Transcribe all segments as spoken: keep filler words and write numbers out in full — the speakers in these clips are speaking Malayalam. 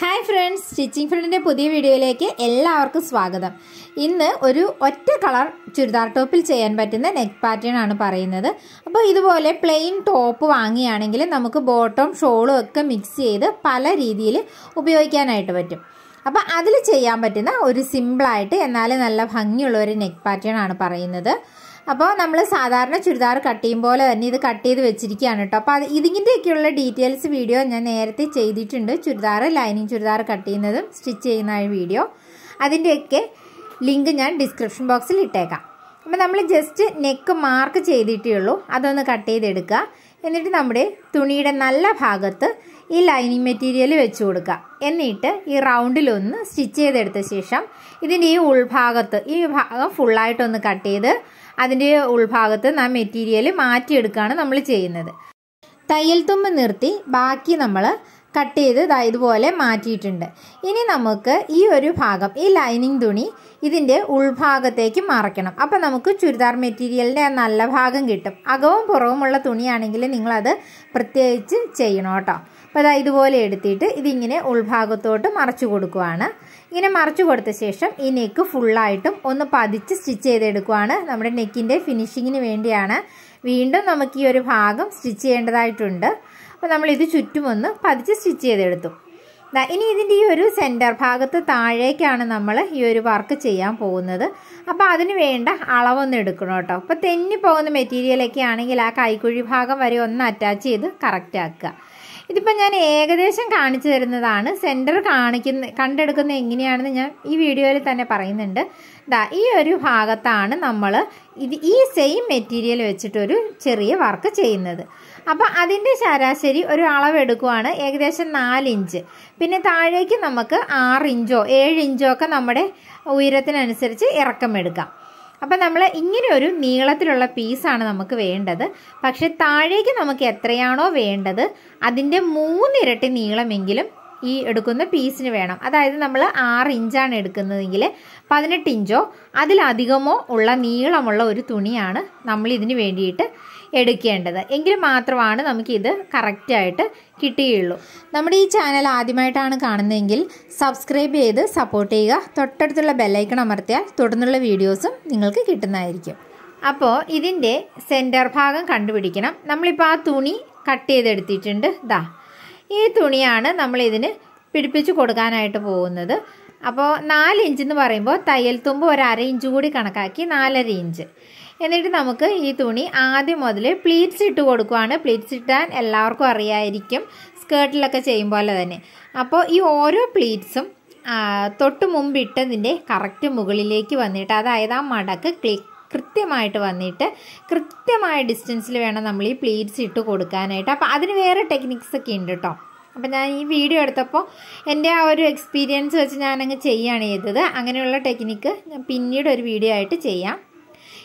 ഹായ് ഫ്രണ്ട്സ്, സ്റ്റിച്ചിങ് ഫ്രണ്ടിൻ്റെ പുതിയ വീഡിയോയിലേക്ക് എല്ലാവർക്കും സ്വാഗതം. ഇന്ന് ഒരു ഒറ്റ കളർ ചുരിദാർ ടോപ്പിൽ ചെയ്യാൻ പറ്റുന്ന നെക്ക് പാറ്റേൺ ആണ് പറയുന്നത്. അപ്പോൾ ഇതുപോലെ പ്ലെയിൻ ടോപ്പ് വാങ്ങിയാണെങ്കിൽ നമുക്ക് ബോട്ടം ഷോളും ഒക്കെ മിക്സ് ചെയ്ത് പല രീതിയിൽ ഉപയോഗിക്കാനായിട്ട് പറ്റും. അപ്പോൾ അതിൽ ചെയ്യാൻ പറ്റുന്ന ഒരു സിമ്പിളായിട്ട് എന്നാലും നല്ല ഭംഗിയുള്ള ഒരു നെക്ക് പാറ്റേൺ ആണ് പറയുന്നത്. അപ്പോൾ നമ്മൾ സാധാരണ ചുരിദാർ കട്ട് ചെയ്യും പോലെ തന്നെ ഇത് കട്ട് ചെയ്ത് വെച്ചിരിക്കുകയാണ് കേട്ടോ. അപ്പോൾ അത് ഇതിൻ്റെയൊക്കെയുള്ള ഡീറ്റെയിൽസ് വീഡിയോ ഞാൻ നേരത്തെ ചെയ്തിട്ടുണ്ട്. ചുരിദാർ ലൈനിങ് ചുരിദാർ കട്ട് ചെയ്യുന്നതും സ്റ്റിച്ച് ചെയ്യുന്ന വീഡിയോ, അതിൻ്റെയൊക്കെ ലിങ്ക് ഞാൻ ഡിസ്ക്രിപ്ഷൻ ബോക്സിൽ ഇട്ടേക്കാം. അപ്പോൾ നമ്മൾ ജസ്റ്റ് നെക്ക് മാർക്ക് ചെയ്തിട്ടേ ഉള്ളൂ, അതൊന്ന് കട്ട് ചെയ്തെടുക്കുക. എന്നിട്ട് നമ്മുടെ തുണിയുടെ നല്ല ഭാഗത്ത് ഈ ലൈനിങ് മെറ്റീരിയൽ വെച്ച് കൊടുക്കുക. എന്നിട്ട് ഈ റൗണ്ടിലൊന്ന് സ്റ്റിച്ച് ചെയ്തെടുത്ത ശേഷം ഇതിൻ്റെ ഈ ഉൾഭാഗത്ത് ഈ ഭാഗം ഫുള്ളായിട്ടൊന്ന് കട്ട് ചെയ്ത് അതിൻ്റെ ഉൾഭാഗത്ത് നാം മെറ്റീരിയൽ മാറ്റിയെടുക്കുകയാണ് നമ്മൾ ചെയ്യുന്നത്. തയ്യൽ തുമ്പ് നിർത്തി ബാക്കി നമ്മൾ കട്ട് ചെയ്ത് ഇതുപോലെ മാറ്റിയിട്ടുണ്ട്. ഇനി നമുക്ക് ഈ ഒരു ഭാഗം, ഈ ലൈനിങ് തുണി ഇതിൻ്റെ ഉൾഭാഗത്തേക്ക് മറയ്ക്കണം. അപ്പം നമുക്ക് ചുരിദാർ മെറ്റീരിയലിൻ്റെ ആ നല്ല ഭാഗം കിട്ടും. അകവും പുറവുമുള്ള തുണിയാണെങ്കിൽ നിങ്ങളത് പ്രത്യേകിച്ച് ചെയ്യണം കേട്ടോ. അപ്പോൾ അതായത് ഇതുപോലെ എടുത്തിട്ട് ഇതിങ്ങനെ ഉൾഭാഗത്തോട്ട് മറച്ചു കൊടുക്കുകയാണ്. ഇങ്ങനെ മറച്ചു കൊടുത്ത ശേഷം ഈ നെക്ക് ഫുള്ളായിട്ടും ഒന്ന് പതിച്ച് സ്റ്റിച്ച് ചെയ്തെടുക്കുകയാണ്. നമ്മുടെ നെക്കിൻ്റെ ഫിനിഷിങ്ങിന് വേണ്ടിയാണ് വീണ്ടും നമുക്ക് ഈ ഒരു ഭാഗം സ്റ്റിച്ച് ചെയ്യേണ്ടതായിട്ടുണ്ട്. അപ്പോൾ നമ്മളിത് ചുറ്റുമൊന്ന് പതിച്ച് സ്റ്റിച്ച് ചെയ്തെടുത്തു. ഇനി ഇതിൻ്റെ ഈ ഒരു സെൻറ്റർ ഭാഗത്ത് താഴേക്കാണ് നമ്മൾ ഈ ഒരു വർക്ക് ചെയ്യാൻ പോകുന്നത്. അപ്പോൾ അതിന് വേണ്ട അളവൊന്ന് എടുക്കണം കേട്ടോ. അപ്പോൾ തെന്നി പോകുന്ന മെറ്റീരിയലൊക്കെ ആണെങ്കിൽ ആ കൈക്കുഴി ഭാഗം വരെ ഒന്ന് അറ്റാച്ച് ചെയ്ത് കറക്റ്റ് ആക്കുക. ഇതിപ്പോൾ ഞാൻ ഏകദേശം കാണിച്ചു തരുന്നതാണ്. സെൻറ്റർ കാണിക്കുന്ന കണ്ടെടുക്കുന്നത് എങ്ങനെയാണെന്ന് ഞാൻ ഈ വീഡിയോയിൽ തന്നെ പറയുന്നുണ്ട്. ദാ ഈ ഒരു ഭാഗത്താണ് നമ്മൾ ഇത് ഈ സെയിം മെറ്റീരിയൽ വെച്ചിട്ടൊരു ചെറിയ വർക്ക് ചെയ്യുന്നത്. അപ്പോൾ അതിൻ്റെ ശരാശരി ഒരു അളവെടുക്കുവാണ്, ഏകദേശം നാലിഞ്ച്. പിന്നെ താഴേക്ക് നമുക്ക് ആറിഞ്ചോ ഏഴ് ഇഞ്ചോ ഒക്കെ നമ്മുടെ ഉയരത്തിനനുസരിച്ച് ഇറക്കമെടുക്കാം. അപ്പം നമ്മൾ ഇങ്ങനെ ഒരു നീളത്തിലുള്ള പീസാണ് നമുക്ക് വേണ്ടത്. പക്ഷെ താഴേക്ക് നമുക്ക് എത്രയാണോ വേണ്ടത് അതിൻ്റെ മൂന്നിരട്ടി നീളമെങ്കിലും ഈ എടുക്കുന്ന പീസിന് വേണം. അതായത് നമ്മൾ ആറ് ഇഞ്ചാണ് എടുക്കുന്നതെങ്കിൽ പതിനെട്ട് ഇഞ്ചോ അതിലധികമോ ഉള്ള നീളമുള്ള ഒരു തുണിയാണ് നമ്മൾ ഇതിന് വേണ്ടിയിട്ട് എടുക്കേണ്ടത്. എങ്കിൽ മാത്രമാണ് നമുക്കിത് കറക്റ്റായിട്ട് കിട്ടുകയുള്ളൂ. നമ്മുടെ ഈ ചാനൽ ആദ്യമായിട്ടാണ് കാണുന്നതെങ്കിൽ സബ്സ്ക്രൈബ് ചെയ്ത് സപ്പോർട്ട് ചെയ്യുക. തൊട്ടടുത്തുള്ള ബെല്ലൈക്കൺ അമർത്തിയാൽ തുടർന്നുള്ള വീഡിയോസും നിങ്ങൾക്ക് കിട്ടുന്നതായിരിക്കും. അപ്പോൾ ഇതിൻ്റെ സെൻറ്റർ ഭാഗം കണ്ടുപിടിക്കണം. നമ്മളിപ്പോൾ ആ തുണി കട്ട് ചെയ്തെടുത്തിട്ടുണ്ട്. ദാ ഈ തുണിയാണ് നമ്മളിതിന് പിടിപ്പിച്ച് കൊടുക്കാനായിട്ട് പോകുന്നത്. അപ്പോൾ നാല് ഇഞ്ച് എന്ന് പറയുമ്പോൾ തയ്യൽ തുമ്പ് ഒരു അര ഇഞ്ച് കൂടി കണക്കാക്കി നാലര ഇഞ്ച്. എന്നിട്ട് നമുക്ക് ഈ തുണി ആദ്യം മുതൽ പ്ലീറ്റ്സ് ഇട്ട് കൊടുക്കുകയാണ്. പ്ലീറ്റ്സ് ഇട്ടാൻ എല്ലാവർക്കും അറിയായിരിക്കും, സ്കേർട്ടിലൊക്കെ ചെയ്യും പോലെ തന്നെ. അപ്പോൾ ഈ ഓരോ പ്ലീറ്റ്സും തൊട്ട് മുമ്പിട്ടതിൻ്റെ കറക്റ്റ് മുകളിലേക്ക് വന്നിട്ട്, അതായത് ആ മടക്ക് ക്ലിക്ക് കൃത്യമായിട്ട് വന്നിട്ട് കൃത്യമായ ഡിസ്റ്റൻസിൽ വേണം നമ്മൾ ഈ പ്ലീറ്റ്സ് ഇട്ട് കൊടുക്കാനായിട്ട്. അപ്പോൾ അതിന് വേറെ ടെക്നിക്സൊക്കെ ഉണ്ട് കേട്ടോ. അപ്പം ഞാൻ ഈ വീഡിയോ എടുത്തപ്പോൾ എൻ്റെ ആ ഒരു എക്സ്പീരിയൻസ് വെച്ച് ഞാനങ്ങ് ചെയ്യുകയാണ് ചെയ്തത്. അങ്ങനെയുള്ള ടെക്നിക്ക് ഞാൻ പിന്നീട് ഒരു വീഡിയോ ആയിട്ട് ചെയ്യാം.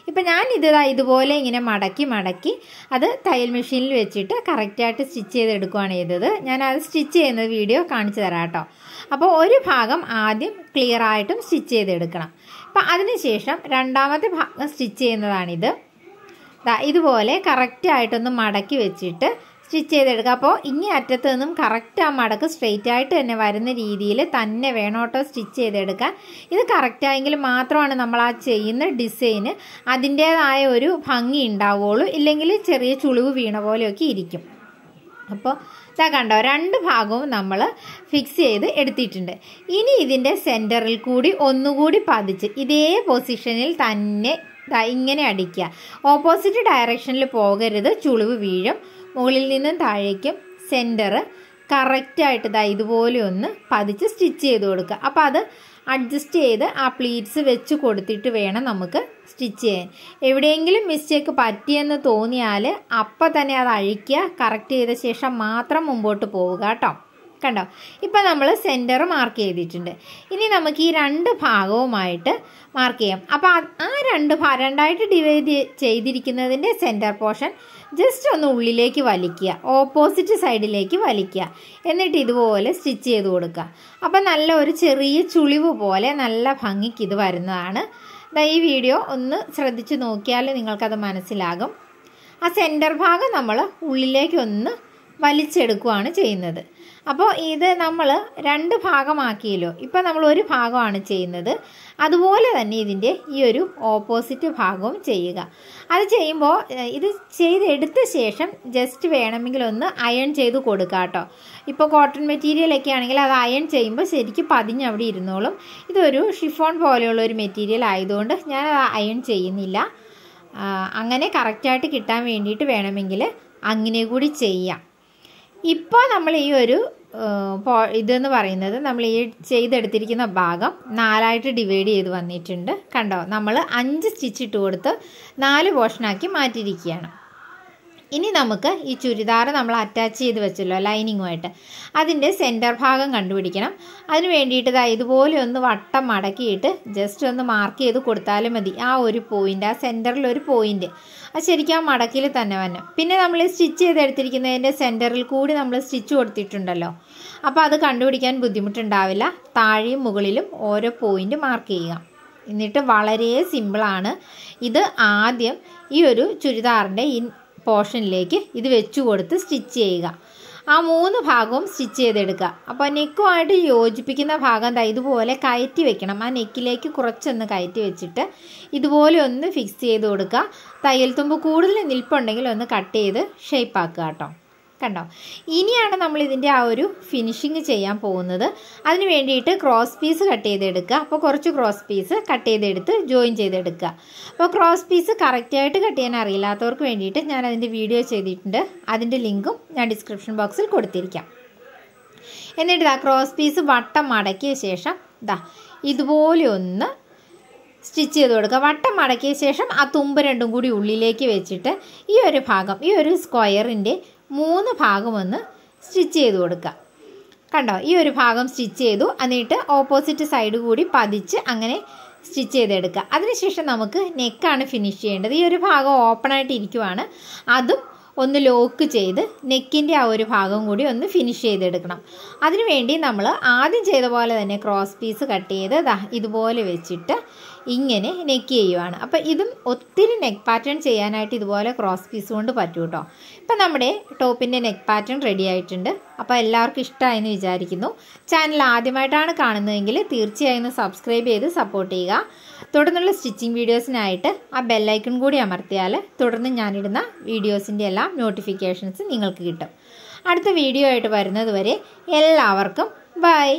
ഇപ്പം ഞാൻ ഇത് ഇതുപോലെ ഇങ്ങനെ മടക്കി മടക്കി അത് തയ്യൽ മെഷീനിൽ വെച്ചിട്ട് കറക്റ്റായിട്ട് സ്റ്റിച്ച് ചെയ്തെടുക്കുകയാണ് ചെയ്തത്. ഞാനത് സ്റ്റിച്ച് ചെയ്യുന്ന വീഡിയോ കാണിച്ചു തരാം കേട്ടോ. അപ്പോൾ ഒരു ഭാഗം ആദ്യം ക്ലിയർ ആയിട്ടും സ്റ്റിച്ച് ചെയ്തെടുക്കണം. അപ്പം അതിനുശേഷം രണ്ടാമത്തെ ഭാഗം സ്റ്റിച്ച് ചെയ്യുന്നതാണിത്. ഇതുപോലെ കറക്റ്റായിട്ടൊന്ന് മടക്കി വെച്ചിട്ട് സ്റ്റിച്ച് ചെയ്തെടുക്കുക. അപ്പോൾ ഇനി അറ്റത്ത് നിന്നും കറക്റ്റ് ആ മടക്ക് സ്ട്രെയിറ്റ് ആയിട്ട് തന്നെ വരുന്ന രീതിയിൽ തന്നെ വേണോട്ടോ സ്റ്റിച്ച് ചെയ്തെടുക്കാൻ. ഇത് കറക്റ്റായെങ്കിൽ മാത്രമാണ് നമ്മൾ ആ ചെയ്യുന്ന ഡിസൈന് അതിൻ്റേതായ ഒരു ഭംഗി ഉണ്ടാവുകയുള്ളൂ. ഇല്ലെങ്കിൽ ചെറിയ ചുളിവ് വീണ പോലെയൊക്കെ ഇരിക്കും. അപ്പോൾ ഇതാ കണ്ടോ, രണ്ട് ഭാഗവും നമ്മൾ ഫിക്സ് ചെയ്ത് എടുത്തിട്ടുണ്ട്. ഇനി ഇതിൻ്റെ സെൻറ്ററിൽ കൂടി ഒന്നുകൂടി പതിച്ച് ഇതേ പൊസിഷനിൽ തന്നെ ഇങ്ങനെ അടിക്കുക. ഓപ്പോസിറ്റ് ഡയറക്ഷനിൽ പോകരുത്, ചുളിവ് വീഴും. മുകളിൽ നിന്നും താഴേക്കും സെൻറ്റർ കറക്റ്റായിട്ട് ദാ ഇതുപോലെ ഒന്ന് പതിച്ച് സ്റ്റിച്ച് ചെയ്ത് കൊടുക്കുക. അപ്പോൾ അത് അഡ്ജസ്റ്റ് ചെയ്ത് ആ പ്ലീറ്റ്സ് വെച്ച് കൊടുത്തിട്ട് വേണം നമുക്ക് സ്റ്റിച്ച് ചെയ്യാൻ. എവിടെയെങ്കിലും മിസ്റ്റേക്ക് പറ്റിയെന്ന് തോന്നിയാൽ അപ്പം തന്നെ അത് അഴിക്കുക. കറക്റ്റ് ചെയ്ത ശേഷം മാത്രം മുമ്പോട്ട് പോവുക കേട്ടോ. കണ്ടോ, ഇപ്പം നമ്മൾ സെൻറ്റർ മാർക്ക് ചെയ്തിട്ടുണ്ട്. ഇനി നമുക്ക് ഈ രണ്ട് ഭാഗവുമായിട്ട് മാർക്ക് ചെയ്യാം. അപ്പോൾ ആ രണ്ട് രണ്ടായിട്ട് ഡിവൈഡ് ചെയ്തിരിക്കുന്നതിൻ്റെ സെൻറ്റർ പോർഷൻ ജസ്റ്റ് ഒന്ന് ഉള്ളിലേക്ക് വലിക്കുക, ഓപ്പോസിറ്റ് സൈഡിലേക്ക് വലിക്കുക. എന്നിട്ട് ഇതുപോലെ സ്റ്റിച്ച് ചെയ്ത് കൊടുക്കുക. അപ്പം നല്ല ഒരു ചെറിയ ചുളിവ് പോലെ നല്ല ഭംഗിക്ക് ഇത് വരുന്നതാണ്. ഈ വീഡിയോ ഒന്ന് ശ്രദ്ധിച്ച് നോക്കിയാൽ നിങ്ങൾക്കത് മനസ്സിലാകും. ആ സെൻറ്റർ ഭാഗം നമ്മൾ ഉള്ളിലേക്കൊന്ന് വലിച്ചെടുക്കുകയാണ് ചെയ്യുന്നത്. അപ്പോൾ ഇത് നമ്മൾ രണ്ട് ഭാഗമാക്കിയല്ലോ. ഇപ്പോൾ നമ്മൾ ഒരു ഭാഗമാണ് ചെയ്യുന്നത്. അതുപോലെ തന്നെ ഇതിൻ്റെ ഈ ഒരു ഓപ്പോസിറ്റ് ഭാഗവും ചെയ്യുക. അത് ചെയ്യുമ്പോൾ ഇത് ചെയ്തെടുത്ത ശേഷം ജസ്റ്റ് വേണമെങ്കിൽ ഒന്ന് അയൺ ചെയ്ത് കൊടുക്കുക കേട്ടോ. ഇപ്പോൾ കോട്ടൺ മെറ്റീരിയലൊക്കെ ആണെങ്കിൽ അത് അയൺ ചെയ്യുമ്പോൾ ശരിക്കും പതിഞ്ഞ് അവിടെ ഇരുന്നോളും. ഇതൊരു ഷിഫോൺ പോലെയുള്ള ഒരു മെറ്റീരിയൽ ആയതുകൊണ്ട് ഞാൻ അയൺ ചെയ്യുന്നില്ല. അങ്ങനെ കറക്റ്റായിട്ട് കിട്ടാൻ വേണ്ടിയിട്ട് വേണമെങ്കിൽ അങ്ങനെ കൂടി ചെയ്യാം. ഇപ്പോൾ നമ്മൾ ഈ ഒരു ഇതെന്ന് പറയുന്നത് നമ്മൾ ഈ ചെയ്തെടുത്തിരിക്കുന്ന ഭാഗം നാലായിട്ട് ഡിവൈഡ് ചെയ്ത് വന്നിട്ടുണ്ട്. കണ്ടോ, നമ്മൾ അഞ്ച് സ്റ്റിച്ച് ഇട്ട് കൊടുത്ത് നാല് പോർഷനാക്കി മാറ്റിയിരിക്കുകയാണ്. ഇനി നമുക്ക് ഈ ചുരിദാർ നമ്മൾ അറ്റാച്ച് ചെയ്ത് വെച്ചല്ലോ ലൈനിങ്ങുമായിട്ട്, അതിൻ്റെ സെൻറ്റർ ഭാഗം കണ്ടുപിടിക്കണം. അതിന് വേണ്ടിയിട്ട് ദാ ഇതുപോലെ ഒന്ന് വട്ടം മടക്കിയിട്ട് ജസ്റ്റ് ഒന്ന് മാർക്ക് ചെയ്ത് കൊടുത്താലും മതി. ആ ഒരു പോയിൻ്റ്, ആ സെൻറ്ററിൽ ഒരു പോയിൻ്റ്, അത് ശരിക്കും ആ മടക്കിൽ തന്നെ വന്നു. പിന്നെ നമ്മൾ സ്റ്റിച്ച് ചെയ്തെടുത്തിരിക്കുന്നതിൻ്റെ സെൻറ്ററിൽ കൂടി നമ്മൾ സ്റ്റിച്ച് കൊടുത്തിട്ടുണ്ടല്ലോ, അപ്പോൾ അത് കണ്ടുപിടിക്കാൻ ബുദ്ധിമുട്ടുണ്ടാവില്ല. താഴെയും മുകളിലും ഓരോ പോയിൻ്റ് മാർക്ക് ചെയ്യുക. എന്നിട്ട് വളരെ സിമ്പിളാണ് ഇത്. ആദ്യം ഈ ഒരു ചുരിദാറിൻ്റെ ഈ പോർഷനിലേക്ക് ഇത് വെച്ച് കൊടുത്ത് സ്റ്റിച്ച് ചെയ്യുക. ആ മൂന്ന് ഭാഗവും സ്റ്റിച്ച് ചെയ്തെടുക്കുക. അപ്പോൾ നെക്കുമായിട്ട് യോജിപ്പിക്കുന്ന ഭാഗം ഇതുപോലെ കയറ്റി വെക്കണം. ആ നെക്കിലേക്ക് കുറച്ചൊന്ന് കയറ്റി വെച്ചിട്ട് ഇതുപോലെ ഒന്ന് ഫിക്സ് ചെയ്ത് കൊടുക്കുക. തയ്യൽ തുമ്പ് കൂടുതൽ നിൽപ്പുണ്ടെങ്കിൽ ഒന്ന് കട്ട് ചെയ്ത് ഷേപ്പാക്കുക കേട്ടോ. കണ്ടോ, ഇനിയാണ് നമ്മൾ ഇതിൻ്റെ ആ ഒരു ഫിനിഷിങ് ചെയ്യാൻ പോകുന്നത്. അതിന് വേണ്ടിയിട്ട് ക്രോസ് പീസ് കട്ട് ചെയ്തെടുക്കുക. അപ്പോൾ കുറച്ച് ക്രോസ് പീസ് കട്ട് ചെയ്തെടുത്ത് ജോയിൻ ചെയ്തെടുക്കുക. അപ്പോൾ ക്രോസ് പീസ് കറക്റ്റായിട്ട് കട്ട് ചെയ്യാൻ അറിയില്ലാത്തവർക്ക് വേണ്ടിയിട്ട് ഞാൻ അതിൻ്റെ വീഡിയോ ചെയ്തിട്ടുണ്ട്. അതിൻ്റെ ലിങ്കും ഞാൻ ഡിസ്ക്രിപ്ഷൻ ബോക്സിൽ കൊടുത്തിരിക്കാം. എന്നിട്ട് ആ ക്രോസ് പീസ് വട്ടം മടക്കിയ ശേഷം ദാ ഇതുപോലെ ഒന്ന് സ്റ്റിച്ച് ചെയ്ത് കൊടുക്കുക. വട്ടം മടക്കിയ ശേഷം ആ തുമ്പ് രണ്ടും കൂടി ഉള്ളിലേക്ക് വെച്ചിട്ട് ഈ ഒരു ഭാഗം, ഈ ഒരു സ്ക്വയറിൻ്റെ മൂന്ന് ഭാഗം ഒന്ന് സ്റ്റിച്ച് ചെയ്ത് കൊടുക്കുക. കണ്ടോ, ഈ ഒരു ഭാഗം സ്റ്റിച്ച് ചെയ്തു. എന്നിട്ട് ഓപ്പോസിറ്റ് സൈഡ് കൂടി പതിച്ച് അങ്ങനെ സ്റ്റിച്ച് ചെയ്തെടുക്കുക. അതിനുശേഷം നമുക്ക് നെക്കാണ് ഫിനിഷ് ചെയ്യേണ്ടത്. ഈ ഒരു ഭാഗം ഓപ്പണായിട്ട് ഇരിക്കുവാണ്, അതും ഒന്ന് ലോക്ക് ചെയ്ത് നെക്കിൻ്റെ ആ ഒരു ഭാഗം കൂടി ഒന്ന് ഫിനിഷ് ചെയ്തെടുക്കണം. അതിനുവേണ്ടി നമ്മൾ ആദ്യം ചെയ്ത പോലെ തന്നെ ക്രോസ് പീസ് കട്ട് ചെയ്ത് ദാ ഇതുപോലെ വെച്ചിട്ട് ഇങ്ങനെ നെക്ക് ചെയ്യുവാണ്. അപ്പോൾ ഇതും ഒത്തിരി നെക്ക് പാറ്റേൺ ചെയ്യാനായിട്ട് ഇതുപോലെ ക്രോസ് പീസ് കൊണ്ട് പറ്റും കേട്ടോ. ഇപ്പം നമ്മുടെ ടോപ്പിൻ്റെ നെക്ക് പാറ്റേൺ റെഡി ആയിട്ടുണ്ട്. അപ്പോൾ എല്ലാവർക്കും ഇഷ്ടമായെന്ന് വിചാരിക്കുന്നു. ചാനൽ ആദ്യമായിട്ടാണ് കാണുന്നതെങ്കിൽ തീർച്ചയായും സബ്സ്ക്രൈബ് ചെയ്ത് സപ്പോർട്ട് ചെയ്യുക. തുടർന്നുള്ള സ്റ്റിച്ചിങ് വീഡിയോസിനായിട്ട് ആ ബെല്ലൈക്കൺ കൂടി അമർത്തിയാൽ തുടർന്ന് ഞാനിടുന്ന വീഡിയോസിൻ്റെ എല്ലാം നോട്ടിഫിക്കേഷൻസ് നിങ്ങൾക്ക് കിട്ടും. അടുത്ത വീഡിയോ ആയിട്ട് വരുന്നത് വരെ എല്ലാവർക്കും ബൈ.